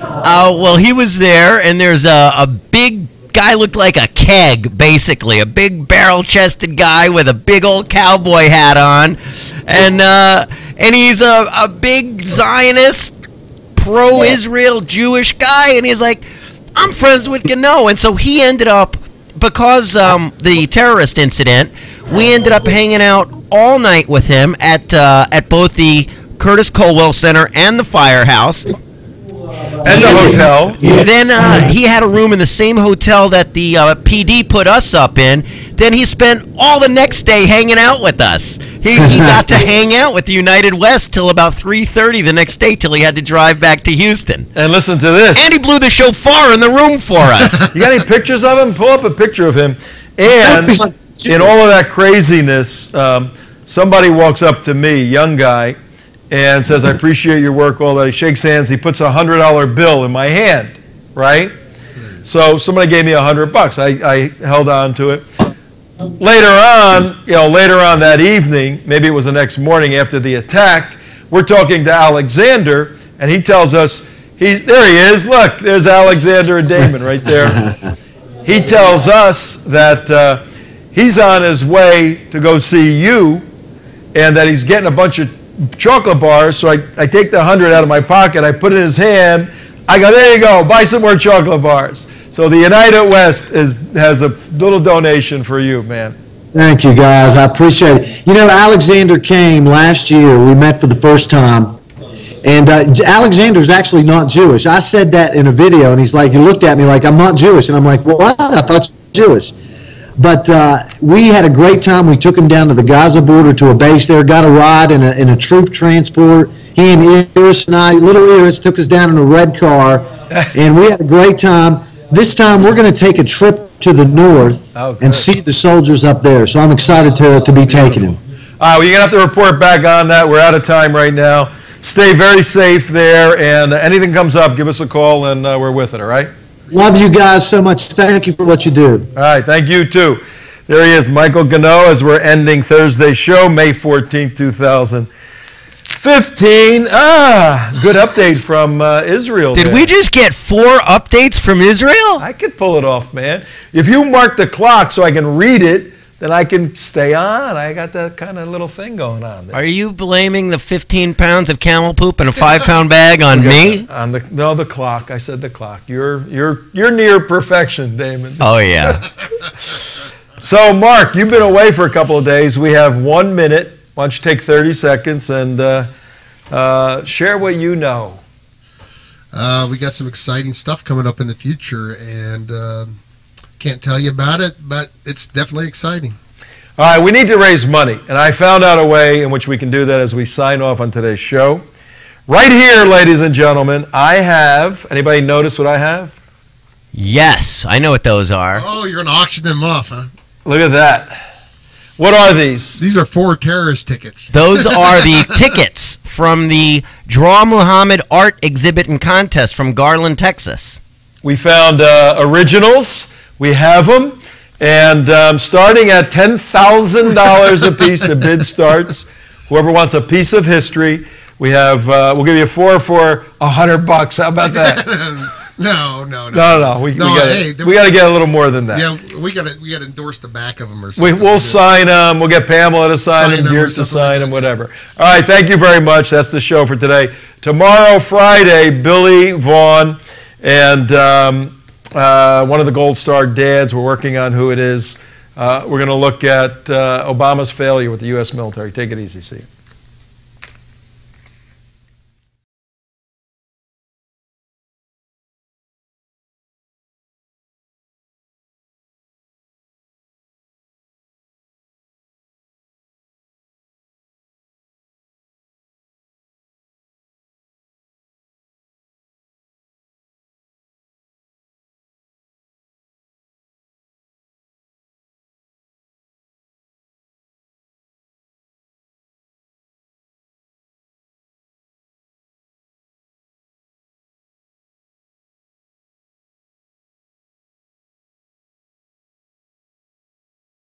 Uh, well, he was there, and there's a, a big guy looked like a keg, basically a big barrel-chested guy with a big old cowboy hat on, and uh, and he's a, a big Zionist, pro-Israel Jewish guy, and he's like, I'm friends with Ganoe, and so he ended up, because um, the terrorist incident, we ended up hanging out all night with him at uh, at both the Curtis Colwell Center and the firehouse. And the hotel. Yeah. Then uh, he had a room in the same hotel that the uh, P D put us up in. Then he spent all the next day hanging out with us. He, he got to hang out with United West till about three thirty the next day, till he had to drive back to Houston. And listen to this. And he blew the shofar in the room for us. You got any pictures of him? Pull up a picture of him. And in all of that craziness, um, somebody walks up to me, young guy, and says, I appreciate your work, all that. He shakes hands. He puts a one hundred dollar bill in my hand, right? So somebody gave me one hundred bucks. I, I held on to it. Later on, you know, later on that evening, maybe it was the next morning after the attack, we're talking to Alexander, and he tells us, he's, there he is. Look, there's Alexander and Damon right there. He tells us that uh, he's on his way to go see you, and that he's getting a bunch of chocolate bars. So I, I take the one hundred out of my pocket, I put it in his hand, I go, there you go, buy some more chocolate bars. So the United West is, has a little donation for you, man. Thank you, guys. I appreciate it. You know, Alexander came last year. We met for the first time. And uh, Alexander's actually not Jewish. I said that in a video, and he's like, he looked at me like, I'm not Jewish. And I'm like, well, what? I thought you were Jewish. But uh, we had a great time. We took him down to the Gaza border to a base there, got a ride in a, in a troop transport. He and Iris and I, little Iris, took us down in a red car, and we had a great time. This time we're going to take a trip to the north oh, and see the soldiers up there. So I'm excited to, to be taking him. All right, well, you're going to have to report back on that. We're out of time right now. Stay very safe there, and anything comes up, give us a call, and uh, we're with it, all right? Love you guys so much. Thank you for what you do. All right. Thank you, too. There he is, Michael Ganoe, as we're ending Thursday's show, May fourteenth, two thousand fifteen. Ah, good update from uh, Israel. Did man. we just get four updates from Israel? I could pull it off, man. If you mark the clock so I can read it, then I can stay on. I got that kind of little thing going on there. Are you blaming the fifteen pounds of camel poop in a five-pound bag on me? The, on the no, the clock. I said the clock. You're you're you're near perfection, Damon. Oh yeah. So Mark, you've been away for a couple of days. We have one minute. Why don't you take thirty seconds and uh, uh, share what you know? Uh, we got some exciting stuff coming up in the future, and. Uh, Can't tell you about it, but it's definitely exciting. All right, we need to raise money, and I found out a way in which we can do that as we sign off on today's show. Right here, ladies and gentlemen, I have, anybody notice what I have? Yes, I know what those are. Oh, you're going to auction them off, huh? Look at that. What are these? These are four terrorist tickets. Those are the tickets from the Draw Muhammad Art Exhibit and Contest from Garland, Texas. We found uh, originals. We have them, and um, starting at ten thousand dollars a piece, the bid starts. Whoever wants a piece of history, we have. Uh, we'll give you four for a hundred bucks. How about that? no, no, no, no, no. We, no, we got hey, we to get a little more than that. Yeah, we got to we got to endorse the back of them or something. We, we'll sign them. We'll get Pamela to sign, sign them, Geert to sign them, whatever. All right, thank you very much. That's the show for today. Tomorrow, Friday, Billy Vaughn and um, uh, one of the Gold Star dads. We're working on who it is. Uh, we're going to look at uh, Obama's failure with the U S military. Take it easy. See you.